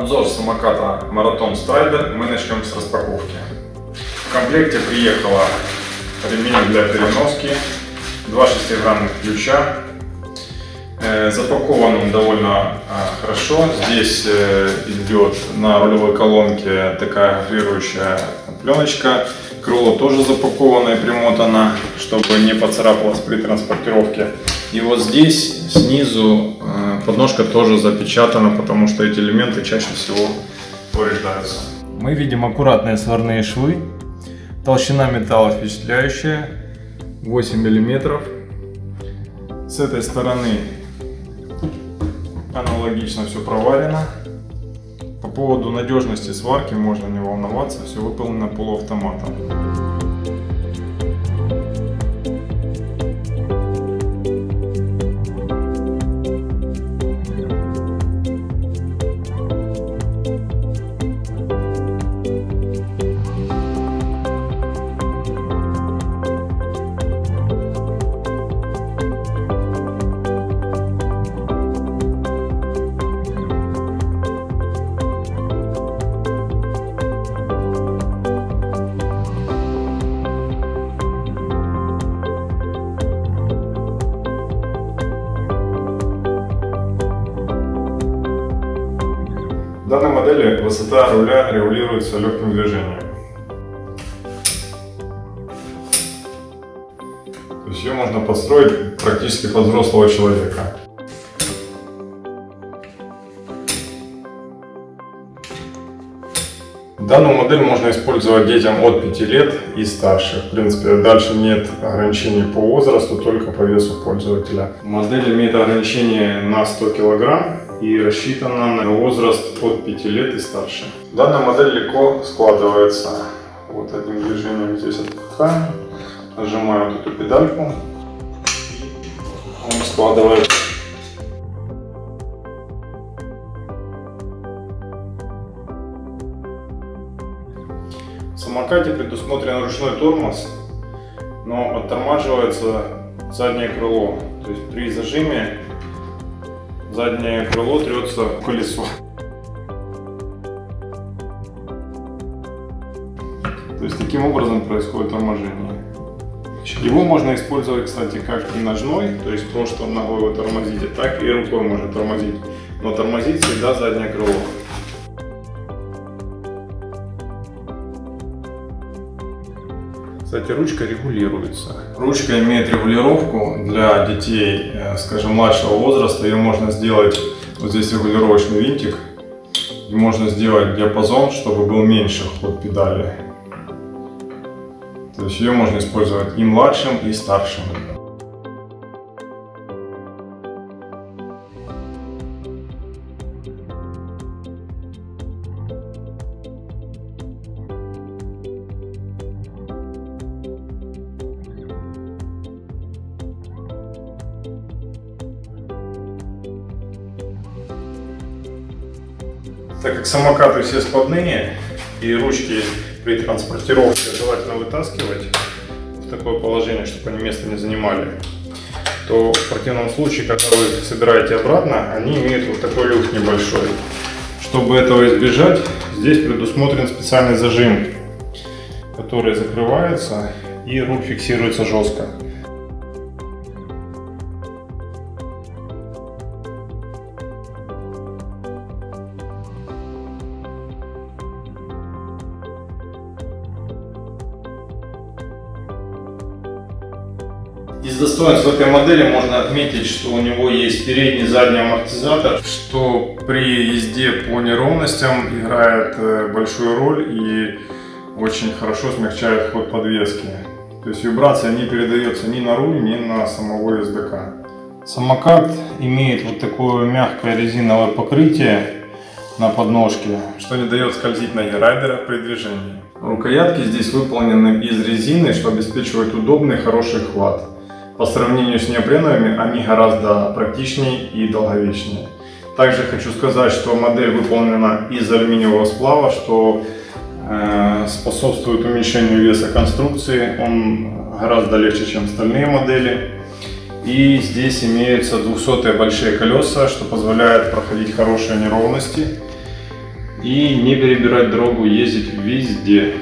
Обзор самоката Marathon Strider мы начнем с распаковки. В комплекте приехала ремень для переноски, два шестигранных ключа. Запакован он довольно хорошо. Здесь идет на рулевой колонке такая гофрирующая пленочка. Крыло тоже запаковано и примотано, чтобы не поцарапалось при транспортировке. И вот здесь снизу подножка тоже запечатана, потому что эти элементы чаще всего повреждаются. Мы видим аккуратные сварные швы. Толщина металла впечатляющая, 8 мм. С этой стороны аналогично все проварено. По поводу надежности сварки можно не волноваться, все выполнено полуавтоматом. В данной модели высота руля регулируется легким движением. То есть ее можно подстроить практически под взрослого человека. Данную модель можно использовать детям от 5 лет и старше. В принципе, дальше нет ограничений по возрасту, только по весу пользователя. Модель имеет ограничение на 100 кг и рассчитана на возраст от 5 лет и старше. Данная модель легко складывается. Вот одним движением здесь отпускаем, нажимаем эту педальку, он складывается. В самокате предусмотрен ручной тормоз, но оттормаживается заднее крыло. То есть при зажиме заднее крыло трется в колесо. То есть таким образом происходит торможение. Его можно использовать, кстати, как и ножной, то есть то, что ногой вы тормозите, так и рукой можно тормозить. Но тормозить всегда заднее крыло. Кстати, ручка регулируется. Ручка имеет регулировку для детей, скажем, младшего возраста. Ее можно сделать, вот здесь регулировочный винтик, и можно сделать диапазон, чтобы был меньше ход педали. То есть ее можно использовать и младшим, и старшим. Так как самокаты все складные и ручки при транспортировке желательно вытаскивать в такое положение, чтобы они место не занимали, то в противном случае, когда вы их собираете обратно, они имеют вот такой люк небольшой. Чтобы этого избежать, здесь предусмотрен специальный зажим, который закрывается и руль фиксируется жестко. Из достоинств этой модели можно отметить, что у него есть передний и задний амортизатор, что при езде по неровностям играет большую роль и очень хорошо смягчает ход подвески. То есть вибрация не передается ни на руль, ни на самого ездока. Самокат имеет вот такое мягкое резиновое покрытие на подножке, что не дает скользить ноге райдера при движении. Рукоятки здесь выполнены из резины, что обеспечивает удобный хороший хват. По сравнению с неопреновыми они гораздо практичнее и долговечнее. Также хочу сказать, что модель выполнена из алюминиевого сплава, что способствует уменьшению веса конструкции. Он гораздо легче, чем остальные модели. И здесь имеются 200-е большие колеса, что позволяет проходить хорошие неровности. и не перебирать дорогу, ездить везде.